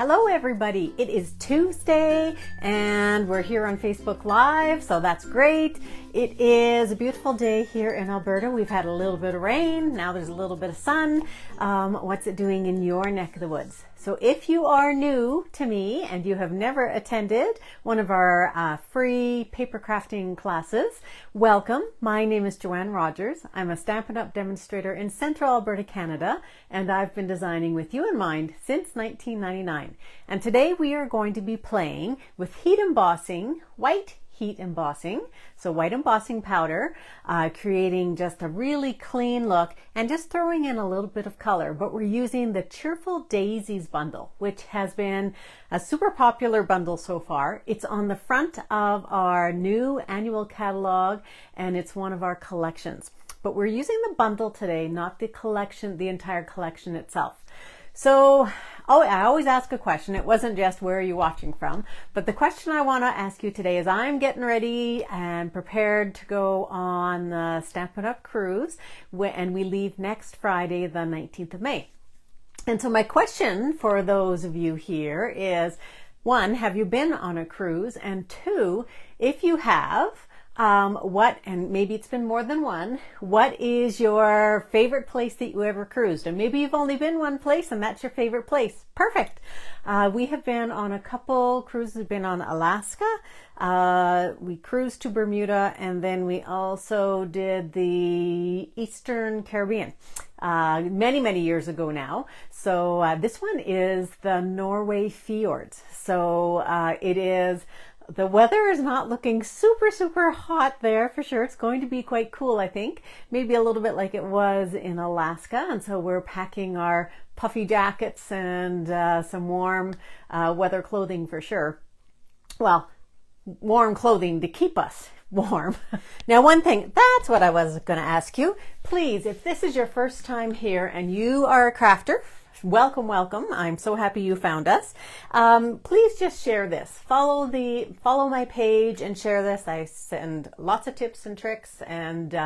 Hello everybody, it is Tuesday and we're here on Facebook Live, so that's great. It is a beautiful day here in Alberta. We've had a little bit of rain, now there's a little bit of sun. What's it doing in your neck of the woods? So if you are new to me and you have never attended one of our free paper crafting classes, welcome. My name is Joanne Rogers. I'm a Stampin' Up! Demonstrator in Central Alberta, Canada, and I've been designing with you in mind since 1999. And today we are going to be playing with heat embossing, white heat embossing, so white embossing powder, creating just a really clean look and just throwing in a little bit of color. But we're using the Cheerful Daisies bundle, which has been a super popular bundle so far. It's on the front of our new annual catalog and it's one of our collections. But we're using the bundle today, not the collection, the entire collection itself. So I always ask a question. It wasn't just where are you watching from, but the question I want to ask you today is I'm getting ready and prepared to go on the Stampin' Up! Cruise, and we leave next Friday, the 19th of May. And so my question for those of you here is, one, have you been on a cruise? And two, if you have, and maybe it's been more than one, what is your favorite place that you ever cruised? And maybe you've only been one place and that's your favorite place. Perfect. We have been on a couple cruises. We've been on Alaska, we cruised to Bermuda, and then we also did the Eastern Caribbean many years ago now. So this one is the Norway fjords. So it is, the weather is not looking super hot there for sure. It's going to be quite cool, I think. Maybe a little bit like it was in Alaska. And so we're packing our puffy jackets and some warm weather clothing for sure. Well, warm clothing to keep us warm. Now, one thing, that's what I was going to ask you. Please, if this is your first time here and you are a crafter, welcome. I'm so happy you found us. Please just share this. Follow my page and share this. I send lots of tips and tricks, and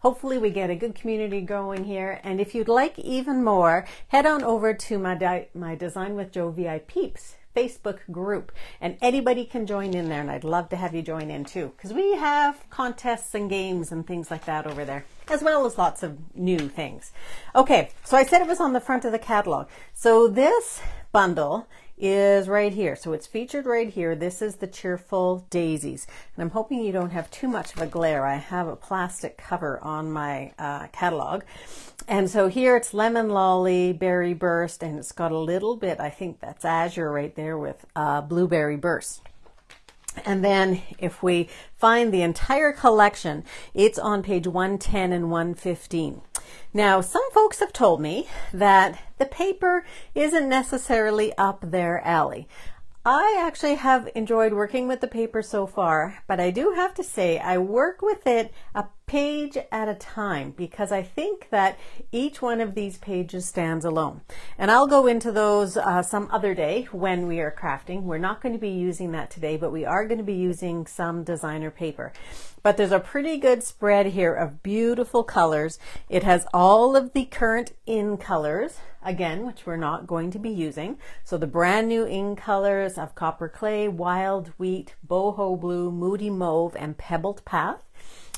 hopefully we get a good community going here. And if you'd like even more, head on over to my Design with Jo VIPs Facebook group, and anybody can join in there, and I'd love to have you join in too, because we have contests and games and things like that over there, as well as lots of new things. Okay, so I said it was on the front of the catalog. So this bundle is right here. So it's featured right here. This is the Cheerful Daisies. And I'm hoping you don't have too much of a glare. I have a plastic cover on my catalog. And so here it's Lemon Lolly, Berry Burst, and it's got a little bit, I think that's Azure right there with Blueberry Burst. And then if we find the entire collection, it's on page 110 and 115. Now, some folks have told me that the paper isn't necessarily up their alley. I actually have enjoyed working with the paper so far, but I do have to say I work with it a page at a time because I think that each one of these pages stands alone. And I'll go into those some other day when we are crafting. We're not going to be using that today, but we are going to be using some designer paper. But there's a pretty good spread here of beautiful colors. It has all of the current in colors, again, which we're not going to be using. So the brand new in colors of copper clay, wild wheat, boho blue, moody mauve, and pebbled path.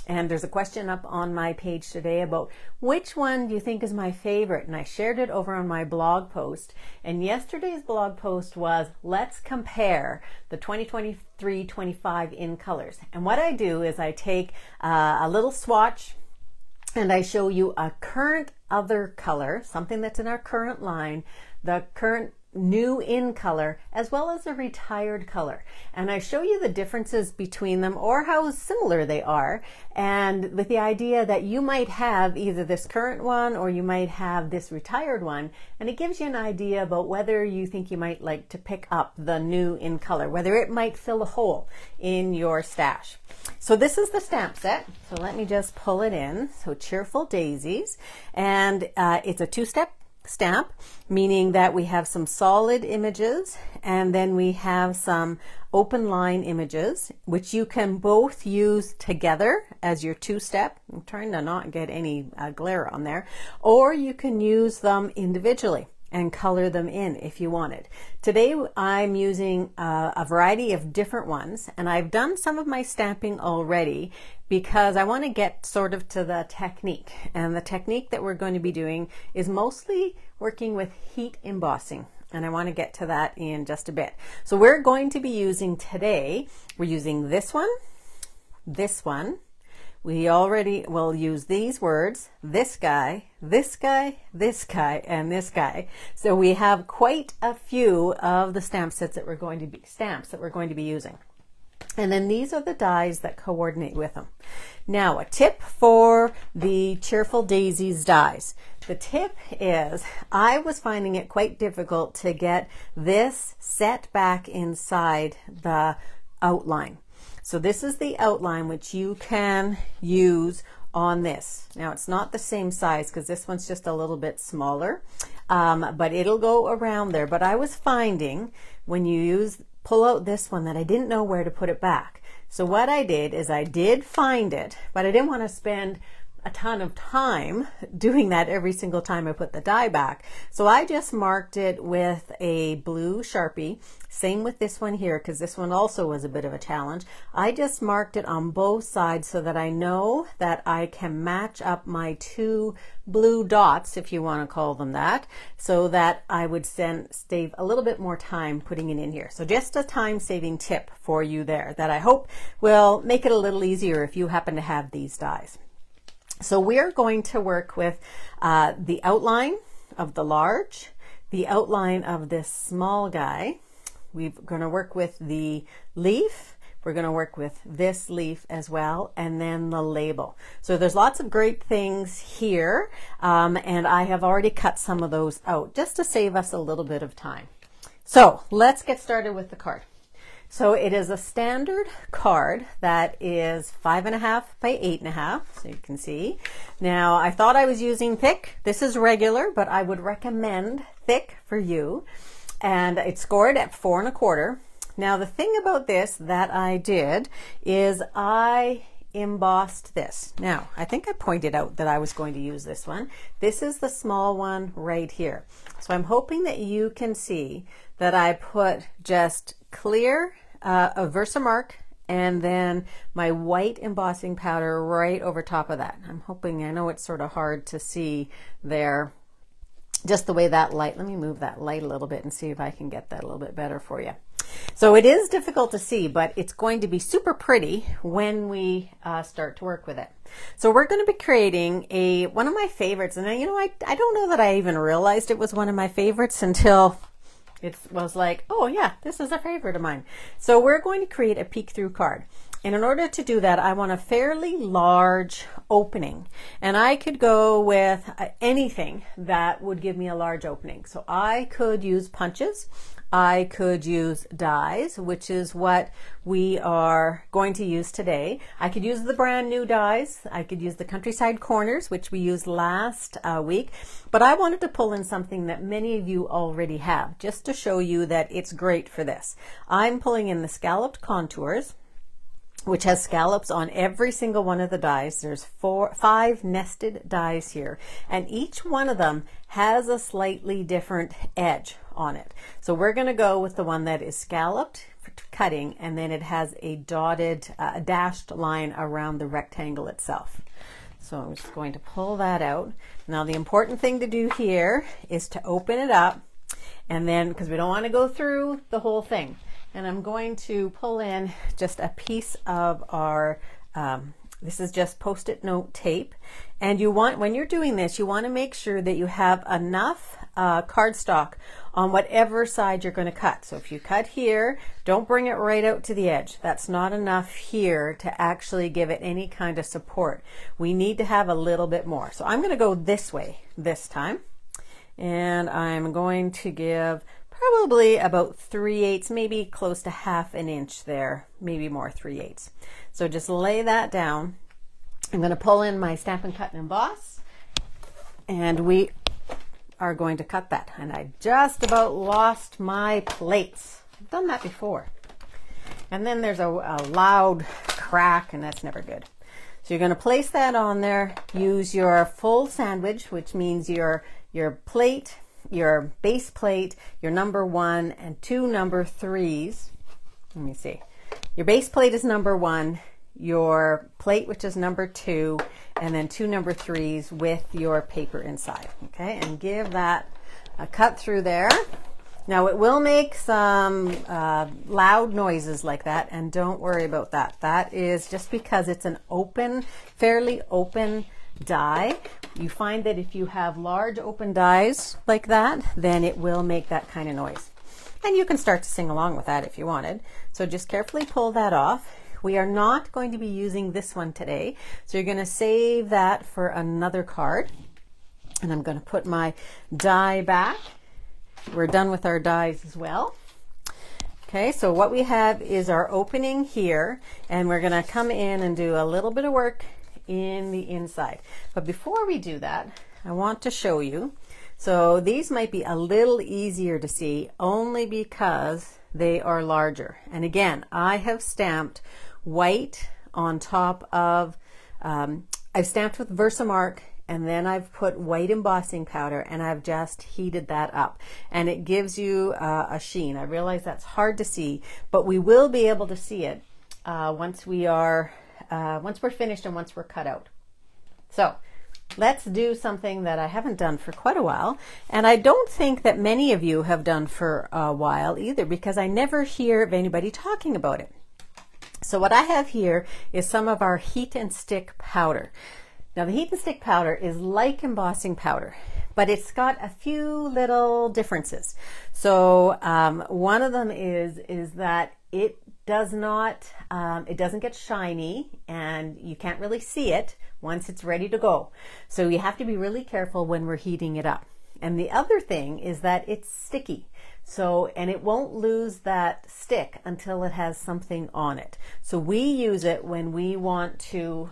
And there's a question up on my page today about which one do you think is my favorite? And I shared it over on my blog post. And yesterday's blog post was, let's compare the 2023-25 in colors. And what I do is I take a little swatch and I show you a current other color, something that's in our current line, the current new in color, as well as a retired color. And I show you the differences between them or how similar they are, and with the idea that you might have either this current one or you might have this retired one, and it gives you an idea about whether you think you might like to pick up the new in color, whether it might fill a hole in your stash. So this is the stamp set. So let me just pull it in. So Cheerful Daisies, and it's a two-step stamp, meaning that we have some solid images and then we have some open line images, which you can both use together as your two-step. I'm trying to not get any glare on there, or you can use them individually. and color them in if you wanted. Today I'm using a variety of different ones, and I've done some of my stamping already because I want to get sort of to the technique. And the technique that we're going to be doing is mostly working with heat embossing, and I want to get to that in just a bit. So we're going to be using today, we're using this one, we already will use these words, this guy, this guy, this guy, and this guy. So we have quite a few of the stamp sets that we're going to be, using. And then these are the dies that coordinate with them. Now, a tip for the Cheerful Daisies dies. The tip is, I was finding it quite difficult to get this set back inside the outline. So this is the outline which you can use on this. Now it's not the same size because this one's just a little bit smaller, but it'll go around there. But I was finding when you pull out this one that I didn't know where to put it back. So what I did is I did find it, but I didn't want to spend a ton of time doing that every single time I put the die back. So I just marked it with a blue Sharpie. Same with this one here, because this one also was a bit of a challenge. I just marked it on both sides so that I know that I can match up my two blue dots, if you want to call them that, so that I would save a little bit more time putting it in here. So just a time-saving tip for you there that I hope will make it a little easier if you happen to have these dies. So we're going to work with the outline of the large, the outline of this small guy. We're going to work with the leaf. We're going to work with this leaf as well, and then the label. So there's lots of great things here, and I have already cut some of those out just to save us a little bit of time. So let's get started with the card. So it is a standard card that is 5.5 by 8.5, so you can see. Now, I thought I was using thick. This is regular, but I would recommend thick for you. And it's scored at 4.25. Now, the thing about this that I did is I embossed this. Now, I think I pointed out that I was going to use this one. This is the small one right here. So I'm hoping that you can see that I put just clear a VersaMark and then my white embossing powder right over top of that. I'm hoping, I know it's sort of hard to see there, just the way that light, let me move that light a little bit and see if I can get that a little bit better for you. So it is difficult to see, but it's going to be super pretty when we start to work with it. So we're going to be creating one of my favorites, and you know, I don't know that I even realized it was one of my favorites until it was like, oh yeah, this is a favorite of mine. So we're going to create a peek through card. And in order to do that, I want a fairly large opening. And I could go with anything that would give me a large opening. So I could use punches. I could use dies, which is what we are going to use today. I could use the brand new dies. I could use the Countryside Corners, which we used last week. But I wanted to pull in something that many of you already have, just to show you that it's great for this. I'm pulling in the Scalloped Contours, which has scallops on every single one of the dies. There's 5 nested dies here, and each one of them has a slightly different edge on it. So we're going to go with the one that is scalloped for cutting, and then it has a dotted, dashed line around the rectangle itself. So I'm just going to pull that out. Now the important thing to do here is to open it up, and then, because we don't want to go through the whole thing. And I'm going to pull in just a piece of our, this is just Post-it note tape. And you want, when you're doing this, you want to make sure that you have enough cardstock on whatever side you're going to cut. So if you cut here, don't bring it right out to the edge. That's not enough here to actually give it any kind of support. We need to have a little bit more. So I'm going to go this way this time. And I'm going to give probably about 3/8, maybe close to 1/2 inch there, maybe more, 3/8. So just lay that down. I'm going to pull in my Stamp and Cut and Emboss, and we are going to cut that. And I just about lost my plates. I've done that before. And then there's a loud crack, and that's never good. So you're going to place that on there. Use your full sandwich, which means your plate, your base plate, your number one and two number threes. Let me see. Your base plate is number one, your plate, which is number two, and then two number threes with your paper inside. Okay, and give that a cut through there. Now it will make some loud noises like that, and don't worry about that. That is just because it's an open, fairly open die. You find that if you have large open dies like that, then it will make that kind of noise. And you can start to sing along with that if you wanted. So just carefully pull that off. We are not going to be using this one today, so you're going to save that for another card. And I'm going to put my die back. We're done with our dies as well. Okay, so what we have is our opening here, and we're going to come in and do a little bit of work in the inside. But before we do that, I want to show you. So these might be a little easier to see only because they are larger. And again, I have stamped white on top of, I've stamped with VersaMark, and then I've put white embossing powder and I've just heated that up, and it gives you a sheen. I realize that's hard to see, but we will be able to see it once we're finished and once we're cut out. So let's do something that I haven't done for quite a while, and I don't think that many of you have done for a while either, because I never hear of anybody talking about it. So what I have here is some of our heat and stick powder. Now the heat and stick powder is like embossing powder, but it's got a few little differences. So one of them is that it does not, it doesn't get shiny, and you can't really see it once it's ready to go. So you have to be really careful when we're heating it up. And the other thing is that it's sticky. So, and it won't lose that stick until it has something on it. So we use it when we want to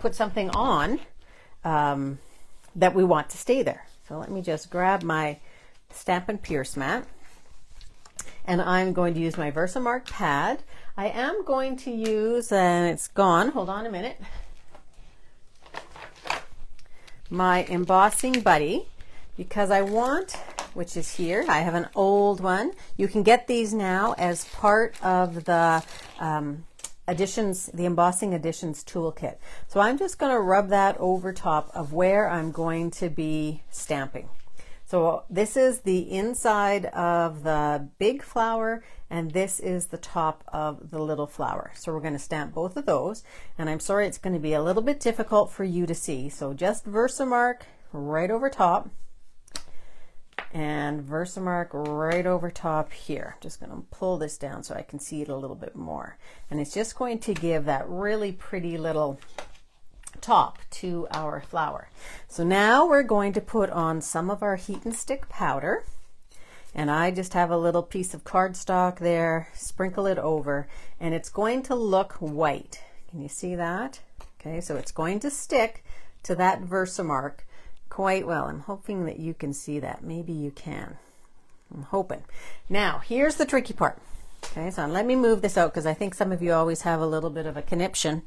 put something on that we want to stay there. So let me just grab my Stampin' Pierce mat, and I'm going to use my VersaMark pad. I am going to use, and it's gone, hold on a minute, my embossing buddy, because I want, which is here, I have an old one. You can get these now as part of the additions, the Embossing Additions Toolkit. So I'm just going to rub that over top of where I'm going to be stamping. So this is the inside of the big flower, and this is the top of the little flower. So we're going to stamp both of those, and I'm sorry it's going to be a little bit difficult for you to see. So just VersaMark right over top, and VersaMark right over top here. Just going to pull this down so I can see it a little bit more, and it's just going to give that really pretty little top to our flower. So now we're going to put on some of our heat and stick powder, and I just have a little piece of cardstock there, sprinkle it over, and it's going to look white. Can you see that? Okay, so it's going to stick to that VersaMark quite well. I'm hoping that you can see that. Maybe you can. I'm hoping. Now, here's the tricky part. Okay, so let me move this out, because I think some of you always have a little bit of a conniption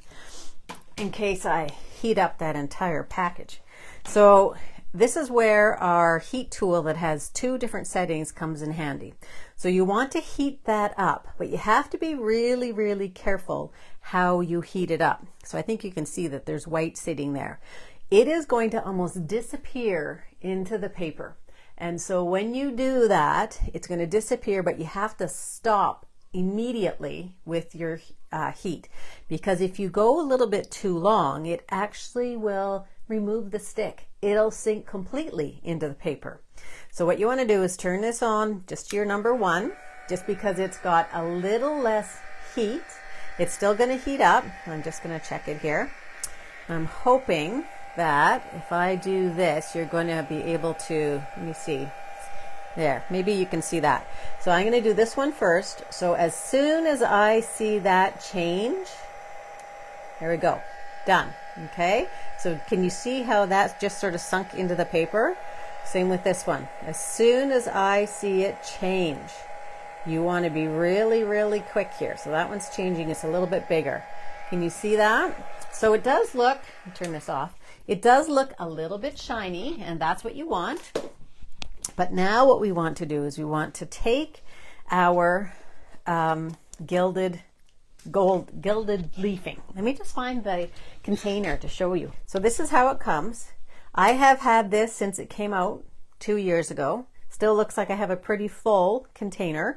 in case I heat up that entire package. So this is where our heat tool that has two different settings comes in handy. So you want to heat that up, but you have to be really, really careful how you heat it up. So I think you can see that there's white sitting there. It is going to almost disappear into the paper. And so when you do that, it's going to disappear, but you have to stop immediately with your heat, because if you go a little bit too long, it actually will remove the stick. It'll sink completely into the paper. So what you want to do is turn this on just to your number one, just because it's got a little less heat. It's still going to heat up. I'm just going to check it here. I'm hoping that if I do this, you're going to be able to, let me see, there, maybe you can see that. So I'm going to do this one first. So as soon as I see that change, there we go, done. Okay, so can you see how that's just sort of sunk into the paper? Same with this one. As soon as I see it change, you want to be really, really quick here. So that one's changing, it's a little bit bigger. Can you see that? So it does look, I'll turn this off. It does look a little bit shiny, and that's what you want. But now what we want to do is we want to take our gilded leafing. Let me just find the container to show you. So this is how it comes. I have had this since it came out 2 years ago. Still looks like I have a pretty full container.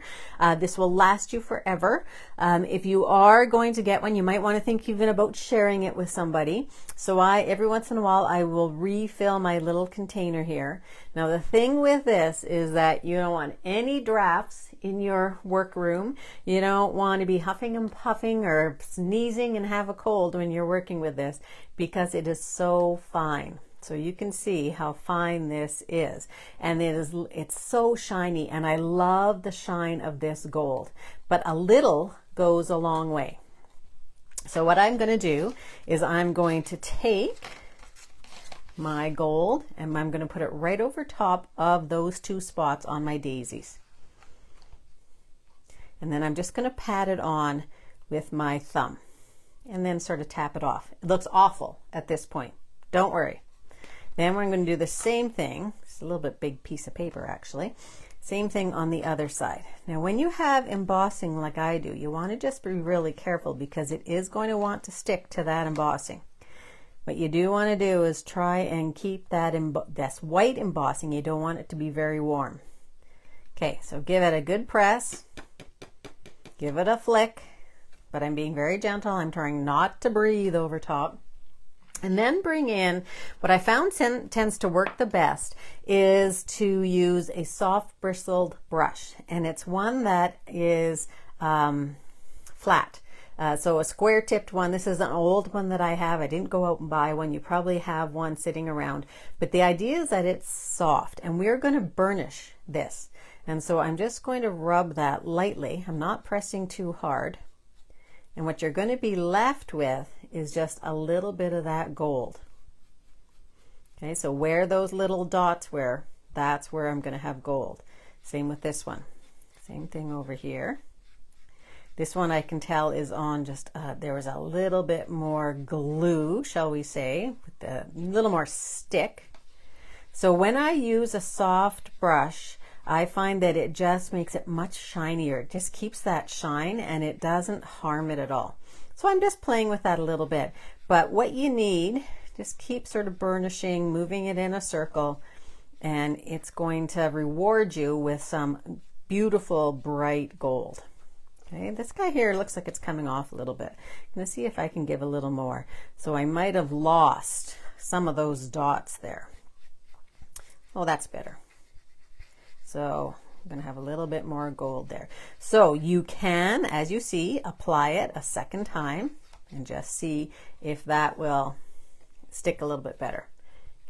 This will last you forever. If you are going to get one, you might want to think even about sharing it with somebody. So every once in a while, I will refill my little container here. Now the thing with this is that you don't want any drafts in your workroom. You don't want to be huffing and puffing or sneezing and have a cold when you're working with this, because it is so fine. So you can see how fine this is, and it's so shiny, and I love the shine of this gold, but a little goes a long way. So what I'm going to do is I'm going to take my gold and I'm going to put it right over top of those two spots on my daisies, and then I'm just going to pat it on with my thumb and then sort of tap it off. It looks awful at this point, don't worry. Then we're going to do the same thing. It's a little bit big piece of paper, actually. Same thing on the other side. Now, when you have embossing like I do, you want to just be really careful, because it is going to want to stick to that embossing. What you do want to do is try and keep that's white embossing. You don't want it to be very warm. Okay, so give it a good press. Give it a flick. But I'm being very gentle. I'm trying not to breathe over top. And then bring in, what I found tends to work the best is to use a soft bristled brush, and it's one that is flat. So a square tipped one. This is an old one that I have. I didn't go out and buy one. You probably have one sitting around. But the idea is that it's soft, and we're going to burnish this. And so I'm just going to rub that lightly. I'm not pressing too hard. And what you're going to be left with is just a little bit of that gold. Okay, so where those little dots were, that's where I'm going to have gold. Same with this one. Same thing over here. This one I can tell is on just, there was a little bit more glue, shall we say, with a little more stick. So when I use a soft brush, I find that it just makes it much shinier. It just keeps that shine, and it doesn't harm it at all. So I'm just playing with that a little bit. But what you need, just keep sort of burnishing, moving it in a circle, and it's going to reward you with some beautiful bright gold. Okay, this guy here looks like it's coming off a little bit. I'm going to see if I can give a little more. So I might have lost some of those dots there. Oh, that's better. So I'm going to have a little bit more gold there. So you can, as you see, apply it a second time and just see if that will stick a little bit better.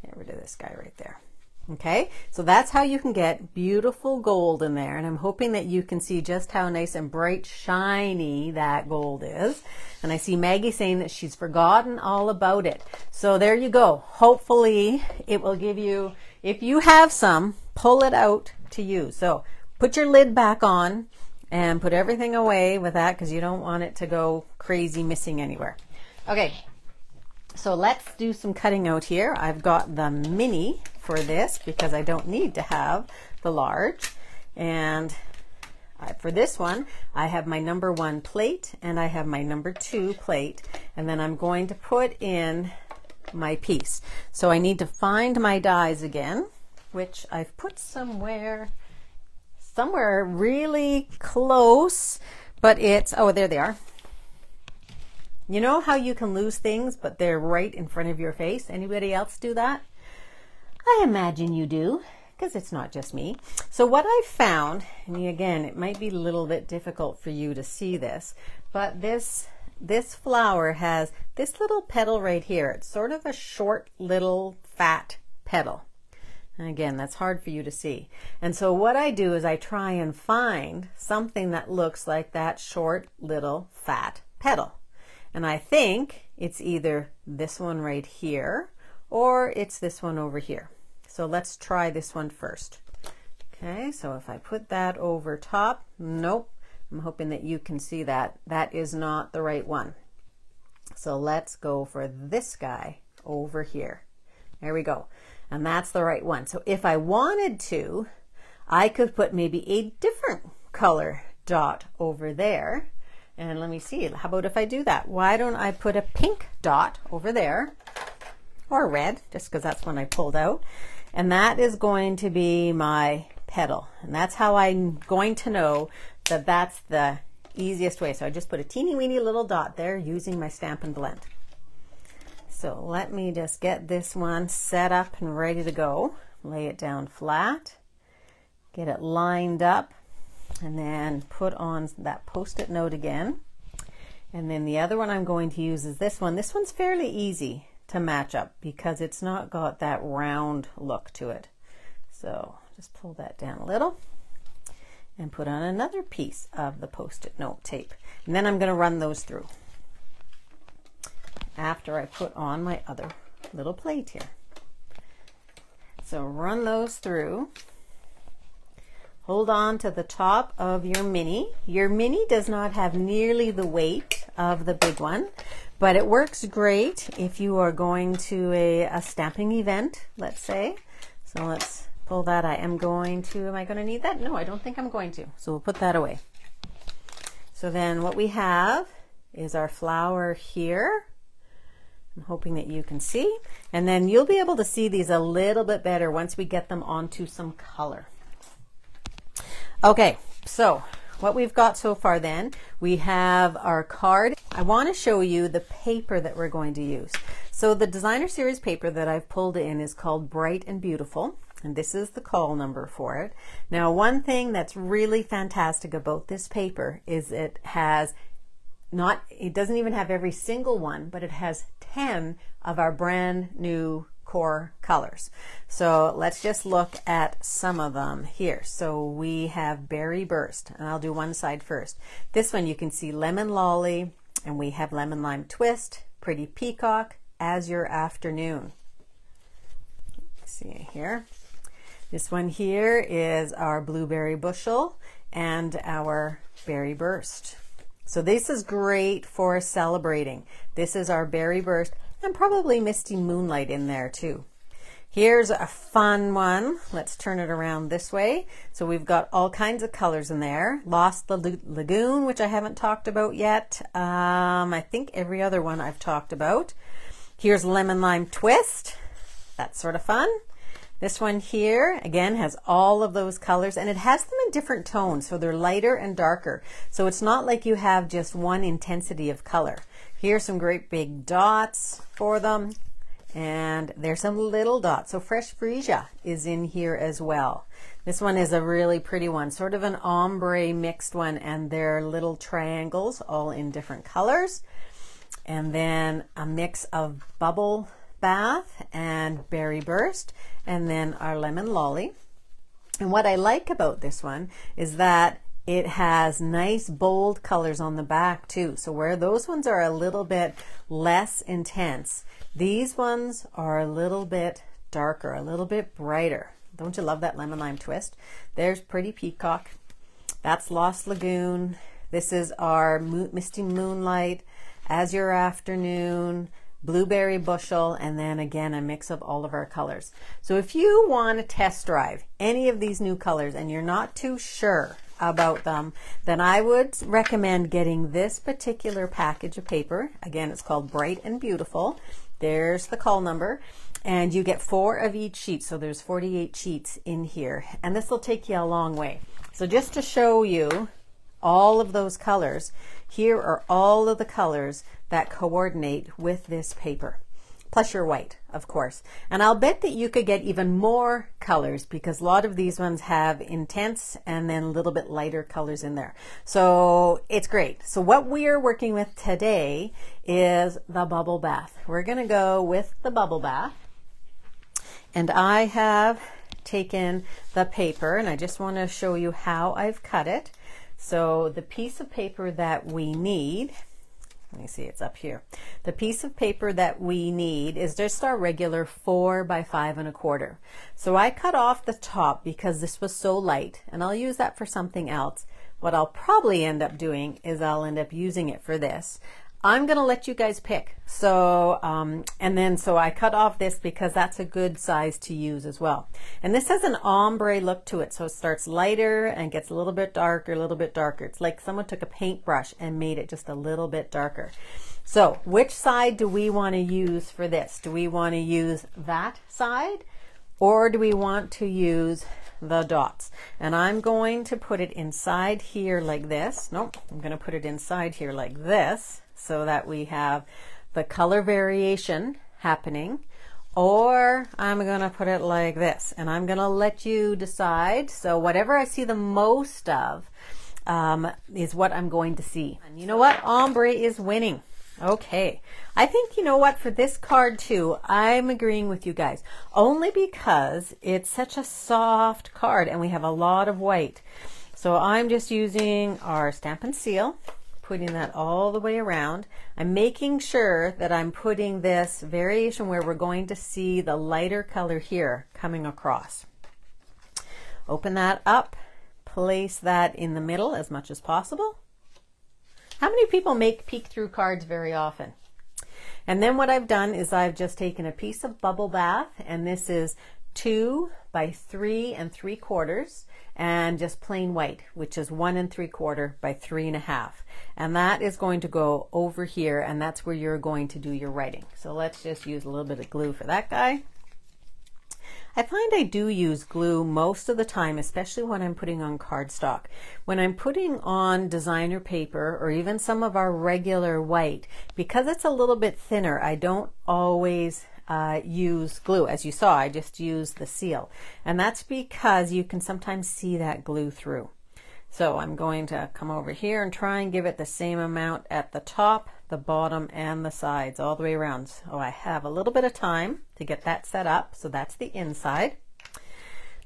Get rid of this guy right there. Okay, so that's how you can get beautiful gold in there, and I'm hoping that you can see just how nice and bright shiny that gold is. And I see Maggie saying that she's forgotten all about it. So there you go. Hopefully it will give you, if you have some, pull it out to use. So put your lid back on and put everything away with that, because you don't want it to go crazy missing anywhere. Okay, so let's do some cutting out here. I've got the mini for this because I don't need to have the large, and for this one I have my number one plate and I have my number two plate, and then I'm going to put in my piece. So I need to find my dies again, which I've put somewhere really close, but it's, oh, there they are. You know how you can lose things, but they're right in front of your face? Anybody else do that? I imagine you do, because it's not just me. So what I found, and again, it might be a little bit difficult for you to see this, but this flower has this little petal right here. It's sort of a short, little, fat petal. And again, that's hard for you to see. And so what I do is I try and find something that looks like that short, little, fat petal. And I think it's either this one right here or it's this one over here. So let's try this one first. Okay, so if I put that over top, nope. I'm hoping that you can see that. That is not the right one. So let's go for this guy over here. There we go. and that's the right one. So if I wanted to, I could put maybe a different color dot over there. And let me see, how about if I do that? Why don't I put a pink dot over there, or red, just because that's one I pulled out. And that is going to be my petal. And that's how I'm going to know that that's the easiest way. So I just put a teeny weeny little dot there using my Stampin' Blend. So let me just get this one set up and ready to go. Lay it down flat, get it lined up, and then put on that Post-it note again. And then the other one I'm going to use is this one. This one's fairly easy to match up because it's not got that round look to it. So just pull that down a little and put on another piece of the Post-it note tape. And then I'm going to run those through after I put on my other little plate here. So run those through. Hold on to the top of your mini. Your mini does not have nearly the weight of the big one, but it works great if you are going to a stamping event, let's say. So let's pull that. Am I gonna need that? No, I don't think I'm going to. So we'll put that away. So then what we have is our flower here. I'm hoping that you can see. And then you'll be able to see these a little bit better once we get them onto some color. Okay, so what we've got so far then, we have our card. I want to show you the paper that we're going to use. So the Designer Series paper that I've pulled in is called Bright and Beautiful, and this is the call number for it. Now, one thing that's really fantastic about this paper is it has not, it doesn't even have every single one, but it has 10 of our brand new core colors. So let's just look at some of them here. So we have Berry Burst, and I'll do one side first. This one you can see Lemon Lolly, and we have Lemon Lime Twist, Pretty Peacock, Azure Afternoon. Let's see here. This one here is our Blueberry Bushel and our Berry Burst. So this is great for celebrating. This is our Berry Burst, and probably Misty Moonlight in there too. Here's a fun one. Let's turn it around this way. So we've got all kinds of colors in there. Lost Lagoon, which I haven't talked about yet. I think every other one I've talked about. Here's Lemon Lime Twist. That's sort of fun. This one here, again, has all of those colors, and it has them in different tones, so they're lighter and darker. So it's not like you have just one intensity of color. Here's some great big dots for them, and there's some little dots. So Fresh Freesia is in here as well. This one is a really pretty one, sort of an ombre mixed one, and they're little triangles all in different colors. And then a mix of Bubble Bath and Berry Burst, and then our Lemon Lolly. And what I like about this one is that it has nice bold colors on the back too. So where those ones are a little bit less intense, these ones are a little bit darker, a little bit brighter. Don't you love that Lemon Lime Twist? There's Pretty Peacock. That's Lost Lagoon. This is our Misty Moonlight, Azure Afternoon, Blueberry Bushel, and then again a mix of all of our colors. So if you want to test drive any of these new colors and you're not too sure about them, then I would recommend getting this particular package of paper. Again, it's called Bright and Beautiful. There's the call number, and you get 4 of each sheet, so there's 48 sheets in here, and this will take you a long way. So just to show you all of those colors, here are all of the colors that coordinate with this paper, plus your white, of course. And I'll bet that you could get even more colors, because a lot of these ones have intense and then a little bit lighter colors in there. So it's great. So what we're working with today is the Bubble Bath. We're gonna go with the Bubble Bath. And I have taken the paper, and I just wanna show you how I've cut it. So the piece of paper that we need, let me see, it's up here. The piece of paper that we need is just our regular 4 by 5 1/4. So I cut off the top because this was so light, and I'll use that for something else. What I'll probably end up doing is I'll end up using it for this. I'm gonna let you guys pick. So so I cut off this because that's a good size to use as well. And this has an ombre look to it, so it starts lighter and gets a little bit darker, a little bit darker. It's like someone took a paintbrush and made it just a little bit darker. So which side do we want to use for this? Do we want to use that side or do we want to use the dots? And I'm going to put it inside here like this. Nope, I'm gonna put it inside here like this, so that we have the color variation happening, or I'm gonna put it like this, and I'm gonna let you decide. So whatever I see the most of is what I'm going to see. And you know what? Ombre is winning. Okay, I think, you know what, for this card too, I'm agreeing with you guys, only because it's such a soft card and we have a lot of white. So I'm just using our Stampin' Seal, putting that all the way around. I'm making sure that I'm putting this variation where we're going to see the lighter color here coming across. Open that up, place that in the middle as much as possible. How many people make peek through cards very often? And then what I've done is I've just taken a piece of Bubble Bath, and this is 2 by 3 3/4 and just plain white, which is 1 3/4 by 3 1/2. And that is going to go over here, and that's where you're going to do your writing. So let's just use a little bit of glue for that guy. I find I do use glue most of the time, especially when I'm putting on cardstock. When I'm putting on designer paper or even some of our regular white, because it's a little bit thinner, I don't always use glue. As you saw, I just use the seal. And that's because you can sometimes see that glue through. So I'm going to come over here and try and give it the same amount at the top, the bottom, and the sides, all the way around. So I have a little bit of time to get that set up. So that's the inside.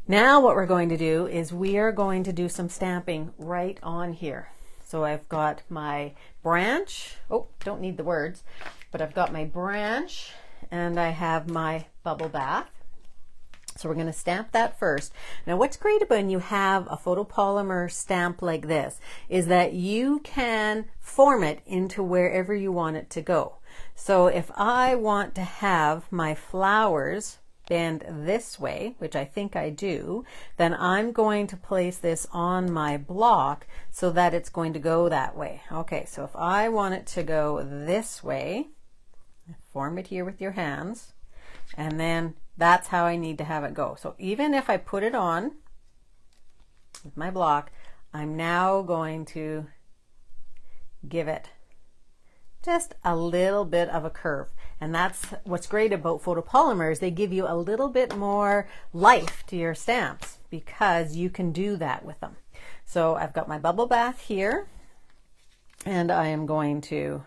Now what we're going to do is we are going to do some stamping right on here. So I've got my branch, oh, don't need the words, but I've got my branch and I have my Bubble Bath. So we're going to stamp that first. Now what's great when you have a photopolymer stamp like this is that you can form it into wherever you want it to go. So if I want to have my flowers bend this way, which I think I do, then I'm going to place this on my block so that it's going to go that way. Okay, so if I want it to go this way, form it here with your hands, and then that's how I need to have it go. So even if I put it on with my block, I'm now going to give it just a little bit of a curve. And that's what's great about photopolymers. They give you a little bit more life to your stamps because you can do that with them. So I've got my Bubble Bath here, and I am going to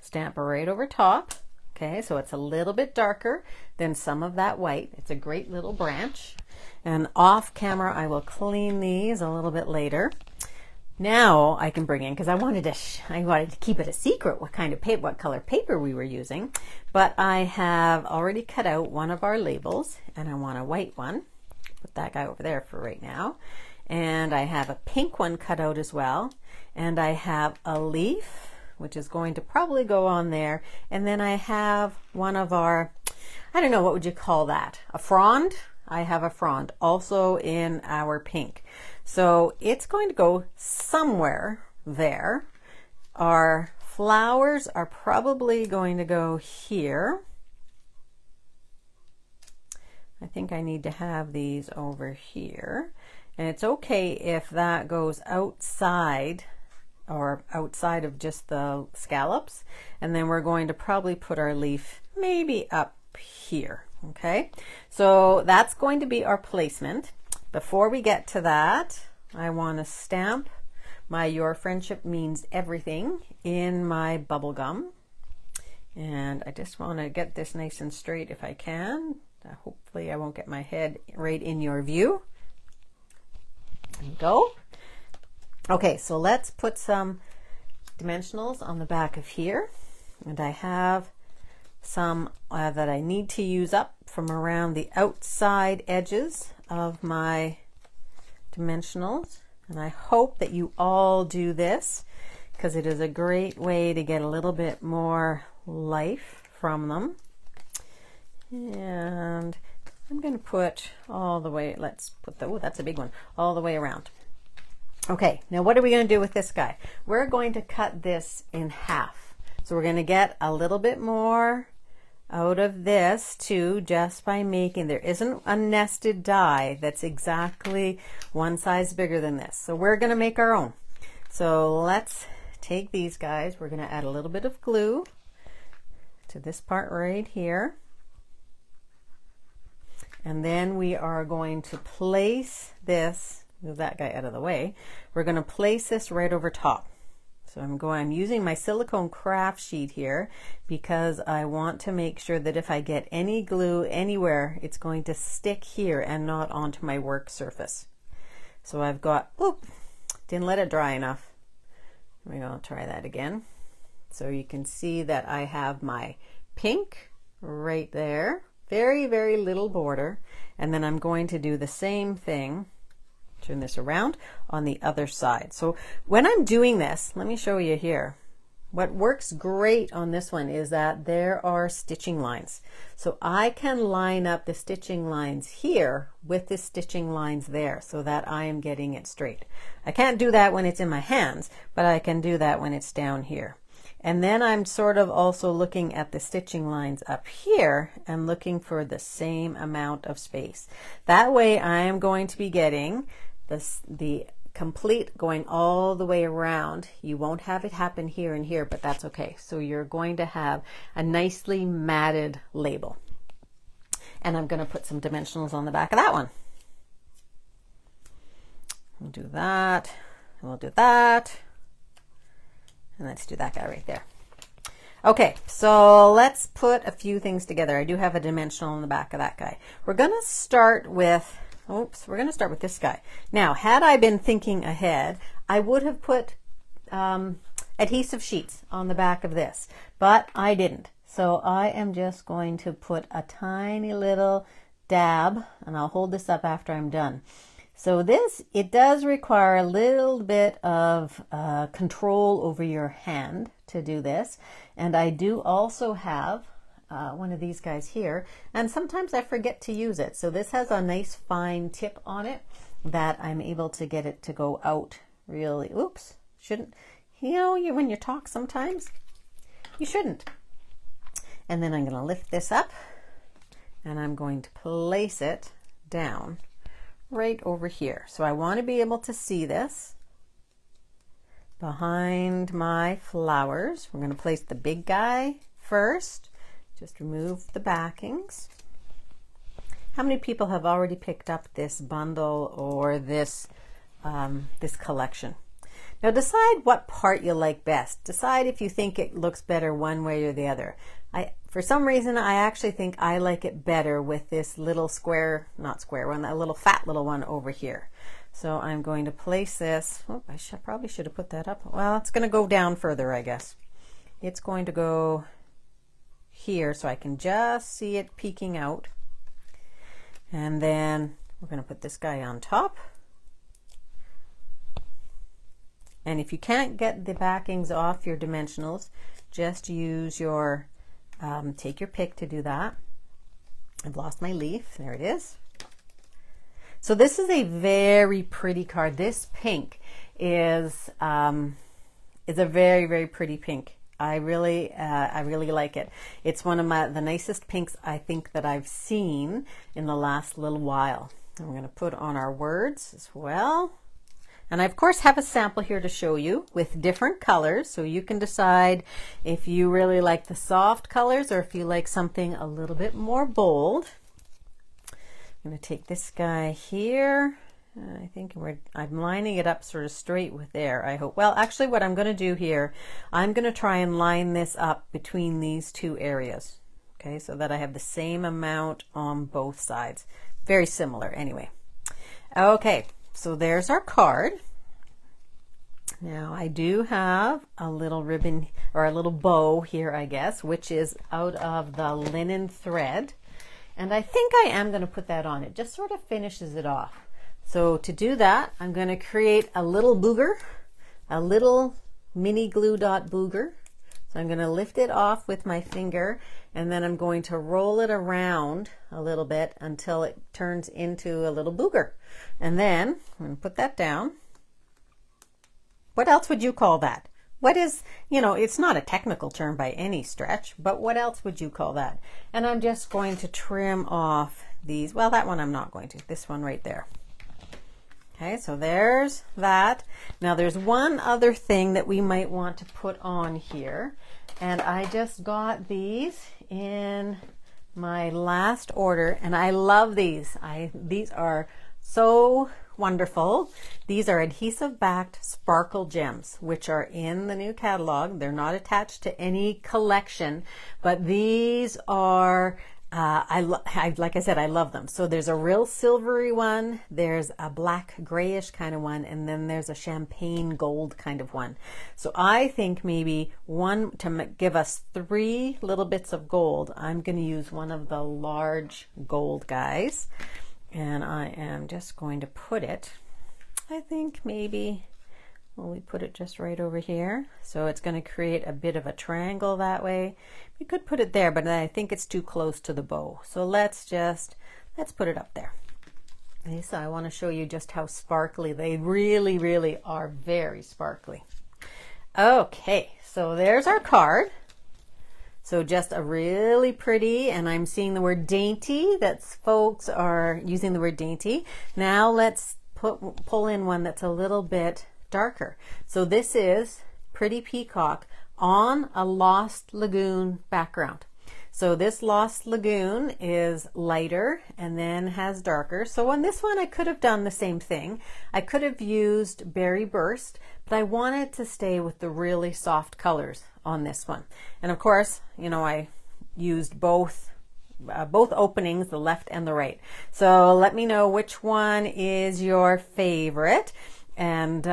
stamp right over top. Okay, so it's a little bit darker than some of that white. It's a great little branch. And off camera, I will clean these a little bit later. Now I can bring in, because I wanted to keep it a secret what kind of paper, what color paper we were using. But I have already cut out one of our labels, and I want a white one. Put that guy over there for right now. And I have a pink one cut out as well. And I have a leaf, which is going to probably go on there. And then I have one of our, I don't know, what would you call that? A frond? I have a frond also in our pink. So it's going to go somewhere there. Our flowers are probably going to go here. I think I need to have these over here. And it's okay if that goes outside or outside of just the scallops, and then we're going to probably put our leaf maybe up here. Okay, so that's going to be our placement. Before we get to that, I want to stamp my Your Friendship Means Everything in my bubble gum, and I just want to get this nice and straight if I can. Hopefully I won't get my head right in your view. There we go. Okay, so let's put some dimensionals on the back of here, and I have some that I need to use up from around the outside edges of my dimensionals, and I hope that you all do this, because it is a great way to get a little bit more life from them. And I'm going to put all the way, let's put the, oh, that's a big one, all the way around. Okay, now what are we going to do with this guy? We're going to cut this in half. So we're going to get a little bit more out of this too, just by making, there isn't a nested die that's exactly one size bigger than this. So we're going to make our own. So let's take these guys. We're going to add a little bit of glue to this part right here. And then we are going to place this, move that guy out of the way. We're going to place this right over top. So I'm using my silicone craft sheet here because I want to make sure that if I get any glue anywhere, it's going to stick here and not onto my work surface. So I've got, oop, didn't let it dry enough. We're going to try that again. So you can see that I have my pink right there. Very, very little border, and then I'm going to do the same thing, turn this around, on the other side. So when I'm doing this, let me show you here. What works great on this one is that there are stitching lines. So I can line up the stitching lines here with the stitching lines there so that I am getting it straight. I can't do that when it's in my hands, but I can do that when it's down here. And then I'm sort of also looking at the stitching lines up here and looking for the same amount of space. That way I am going to be getting the complete going all the way around. You won't have it happen here and here, but that's okay. So you're going to have a nicely matted label. And I'm going to put some dimensionals on the back of that one. We'll do that, and we'll do that. And let's do that guy right there. Okay, so let's put a few things together. I do have a dimensional on the back of that guy. We're going to start with, oops, we're going to start with this guy. Now, had I been thinking ahead, I would have put adhesive sheets on the back of this, but I didn't. So I am just going to put a tiny little dab, and I'll hold this up after I'm done. So this, it does require a little bit of control over your hand to do this. And I do also have one of these guys here. And sometimes I forget to use it. So this has a nice fine tip on it that I'm able to get it to go out really. Oops, shouldn't, you know, when you talk sometimes, you shouldn't. And then I'm going to lift this up and I'm going to place it down right over here. So I want to be able to see this behind my flowers. We're going to place the big guy first. Just remove the backings. How many people have already picked up this bundle or this, this collection? Now decide what part you like best. Decide if you think it looks better one way or the other. For some reason, I actually think I like it better with this little square, not square one, that little fat little one over here. So I'm going to place this. Oh, I probably should have put that up. Well, it's going to go down further, I guess. It's going to go here so I can just see it peeking out. And then we're going to put this guy on top. And if you can't get the backings off your dimensionals, just use your take your pick to do that. I've lost my leaf. There it is. So this is a very pretty card. This pink is a very, very pretty pink. I really like it. It's one of the nicest pinks I think that I've seen in the last little while. And we're going to put on our words as well. And I, of course, have a sample here to show you with different colors, so you can decide if you really like the soft colors or if you like something a little bit more bold. I'm going to take this guy here. I think I'm lining it up sort of straight with there, I hope. Well, actually, what I'm going to do here, I'm going to try and line this up between these two areas, okay, so that I have the same amount on both sides. Very similar, anyway. Okay. So there's our card. Now I do have a little ribbon or a little bow here, I guess, which is out of the linen thread. And I think I am going to put that on. It just sort of finishes it off. So to do that, I'm going to create a little booger, a little mini glue dot booger. So I'm going to lift it off with my finger, and then I'm going to roll it around a little bit until it turns into a little booger. And then I'm going to put that down. What else would you call that? What is, you know, it's not a technical term by any stretch, but what else would you call that? And I'm just going to trim off these. Well, that one I'm not going to. This one right there. Okay, so there's that. Now there's one other thing that we might want to put on here. And I just got these in my last order, and I love these. These are so wonderful. These are adhesive backed sparkle gems, which are in the new catalog. They're not attached to any collection, but these are like I said, I love them. So there's a real silvery one, there's a black grayish kind of one, and then there's a champagne gold kind of one. So I think maybe one to give us three little bits of gold, I'm going to use one of the large gold guys. And I am just going to put it, I think maybe, well, we put it just right over here. So it's going to create a bit of a triangle that way. We could put it there, but I think it's too close to the bow. So let's put it up there. Okay, so I want to show you just how sparkly they really, really are. Very sparkly. Okay, so there's our card. So just a really pretty, and I'm seeing the word dainty. That's, folks are using the word dainty. Now let's pull in one that's a little bit darker. So this is Pretty Peacock on a Lost Lagoon background. So this Lost Lagoon is lighter and then has darker. So on this one I could have done the same thing. I could have used Berry Burst, but I wanted to stay with the really soft colors on this one. And of course, you know, I used both openings, the left and the right. So let me know which one is your favorite, and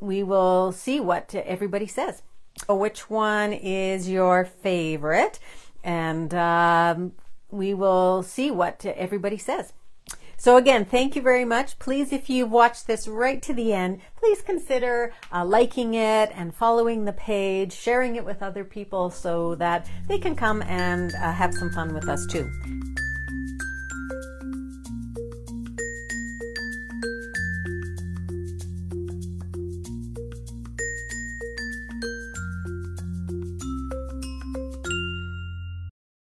we will see what everybody says. So which one is your favorite, and we will see what everybody says. So again, thank you very much. Please, if you watched this right to the end, please consider liking it and following the page, sharing it with other people so that they can come and have some fun with us too.